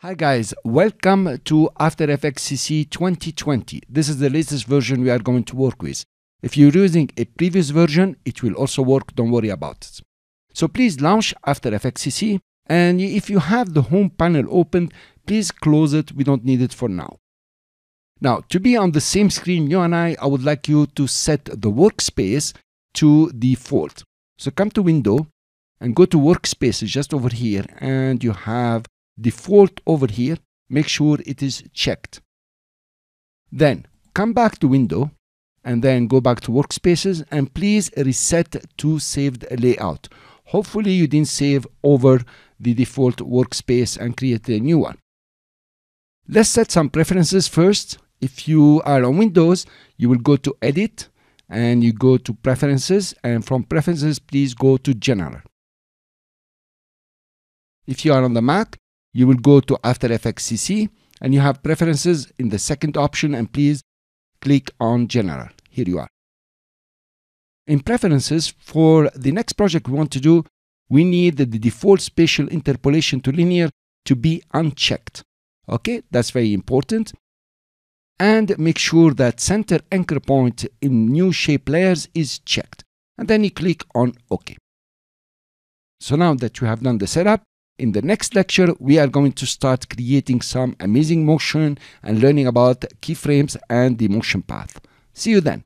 Hi guys, welcome to After Effects CC 2020. This is the latest version we are going to work with. If you're using a previous version, it will also work, don't worry about it. So please launch After Effects CC, and if you have the home panel open, please close it, we don't need it for now. Now, to be on the same screen, you and I would like you to set the workspace to default. So come to Window and go to Workspaces just over here, and you have Default over here, make sure it is checked. Then come back to Window and then go back to Workspaces and please reset to saved layout. Hopefully you didn't save over the default workspace and create a new one. Let's set some preferences first. If you are on Windows, you will go to Edit and you go to Preferences, and from Preferences please go to General. If you are on the Mac, you will go to After Effects CC and you have Preferences in the second option, and please click on General. Here you are. In Preferences, for the next project we want to do, we need the default spatial interpolation to linear to be unchecked. Okay, that's very important. And make sure that center anchor point in new shape layers is checked. And then you click on OK. So now that you have done the setup, in the next lecture, we are going to start creating some amazing motion and learning about keyframes and the motion path. See you then.